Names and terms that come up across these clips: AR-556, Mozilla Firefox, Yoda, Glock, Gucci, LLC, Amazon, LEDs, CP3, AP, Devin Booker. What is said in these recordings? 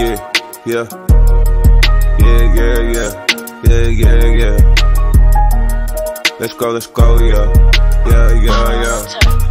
Yeah. Let's go, yeah.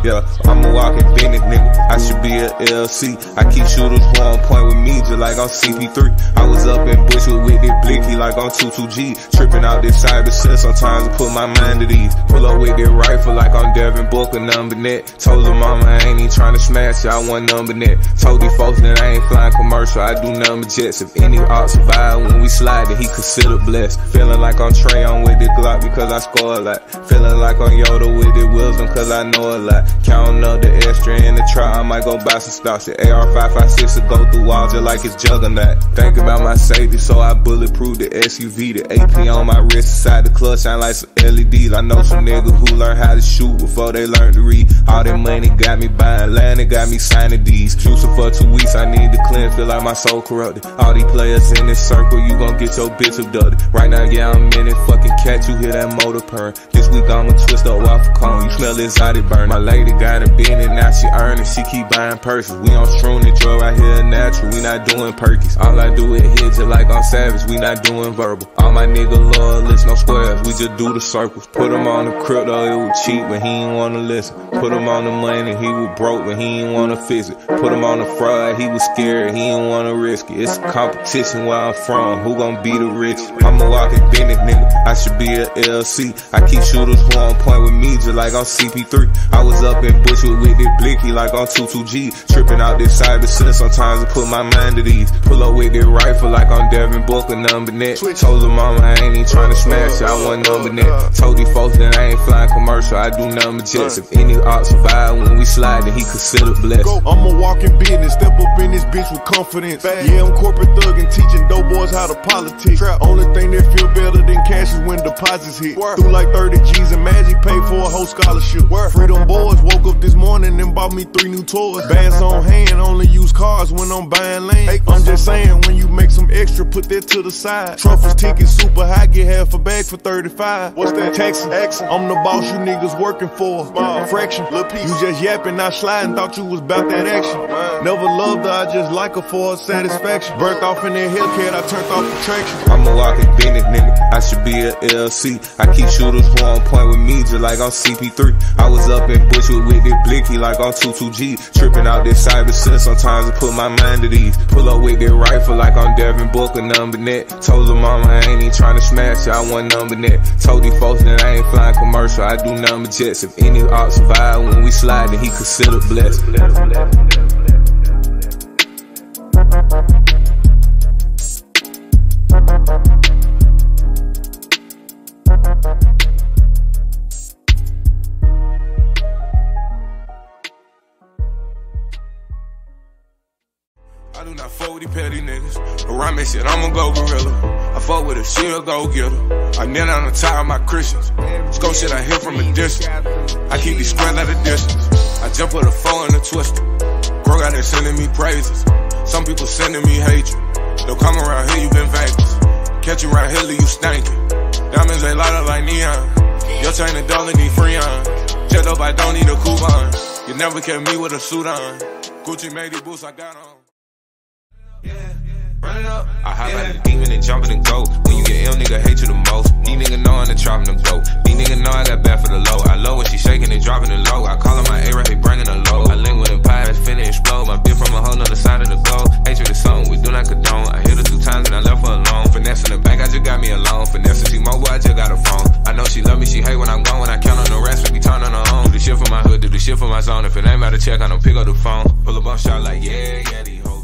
Yeah, I'm a walking Phoenix, nigga. I should be a LLC. I keep shooters who on point with me, just like I'm CP3. I was up in Bushwood with this blicky, like I'm 22G. Tripping out this cyber shit, sometimes I put my mind at ease. Pull up with this rifle, like I'm Devin Booker, number net. Told her mama I ain't even trying to smash it, I want number net. Told these folks that I ain't flying commercial, I do number jets. If any ops survive when we slide, then he considered blessed. Feeling like I'm Trayon with this Glock because I score a lot. Feeling like I'm Yoda with this wisdom cause I know a lot. Counting up the extra in the trap, I might go buy some stocks. The AR-556 will go through walls just like it's juggernaut. Think about my safety, so I bulletproof the SUV. The AP on my wrist, inside the clutch shine like some LEDs. I know some niggas who learn how to shoot before they learn to read. All that money got me buying land, it got me signing D's. Juicing for 2 weeks, I need to cleanse, feel like my soul corrupted. All these players in this circle, you gon' get your bitch abducted. Right now, yeah, I'm in it, fucking catch, you hear that motor purring. This week I'ma twist up waffle cone, you smell exotic burn. My lady got a bin and now she earning, she keep buying purses. We on shroom the drug right here natural, we not doing perkies. All I do is hit just like I'm savage, we not doing verbal. All my nigga love list, no squares, we just do the circles. Put him on the crypto, it was cheap when he ain't wanna listen. Put him on the money, he was broke when he ain't wanna fix it. Put him on the fraud, he was scared, he ain't wanna risk it. It's a competition where I'm from, who gon' be the richest? I'm a walking Bennett, nigga, I should be a LLC. I keep shooters who on point with me just like I'm CP3. I was up in Bushwood with this blicky like I'm 22G. Tripping out this cyber shit, sometimes I put my mind at ease. Pull up with this rifle like I'm Devin Booker, number net. Told her mama I ain't even tryna smash it, I want number net. Told these folks that I ain't flying commercial, I do number jets. If any op survive when we slide, then he considered blessed. I'm a walking business, step up in this bitch with confidence. Yeah, I'm corporate thug and teaching dope boys how to politics. Only thing that feel better than cash is when deposits hit. Through like 30 G's and magic, paid for a whole scholarship. Freedom boys woke up this morning and bought me 3 new toys. Bands on hand, only use cars when I'm buying land. I'm just saying, when you make some extra, put that to the side. Truffles tickets super high, get half a bag for 35. What's that taxi? I'm the boss you niggas working for. Fraction, you just yapping, not sliding, thought you was about that action. Never loved her, I just like her for her satisfaction. Burnt off in that Hellcat, I turned off the traction. I'm a walking Bennett, nigga, I should be a LLC. I keep shooters who on point with me just like I'm CP3. I was up in Bushwood with this blicky like I'm 22G. Tripping out this cyber shit, sometimes I put my mind at ease. Pull up with this rifle like I'm Devin Booker, number net. Told her mama I ain't even tryna smash it, I want number net. Told these folks that I ain't flying commercial, I do number jets. If any op survive when we slide, then he considered blessed. I do not fuck with these petty niggas. Around me shit, I'ma go gorilla. I fuck with her, she'll go get her. I kneel on the top of my Christians. Scope shit I hear from a distance. I keep these squares at a distance. I jump with a foe and a twister. Bro out there sending me praises. Some people sending me hatred. They'll come around here, you been Vegas. Catch you around here, leave you stankin'. Diamonds, they light up like neon. Your chain a dollar, need Freon. Jet up, I don't need a coupon. You never kept me with a suit on. Gucci made these boots I got on. Run it up. I hop out the demon and jump it and go. When you get ill, nigga hate you the most. These niggas know I'm the trap and I'm dope. These niggas know I got bad for the low. I love when she shaking and dropping it low. I call her my A-Rap, he bringing her low. I link with a pie that's finna explode. My bitch from a whole nother side of the globe. Hatred is something we do not condone. I hit her 2 times and I left her alone. Finesse in the bank, I just got me alone. Finesse she mobile, I just got her phone. I know she love me, she hate when I'm gone. When I count on the rest, we be turn on her own. Do the shit for my hood, do the shit for my zone. If it ain't about to check, I don't pick up the phone. Pull up on shot like yeah, yeah, these hoes.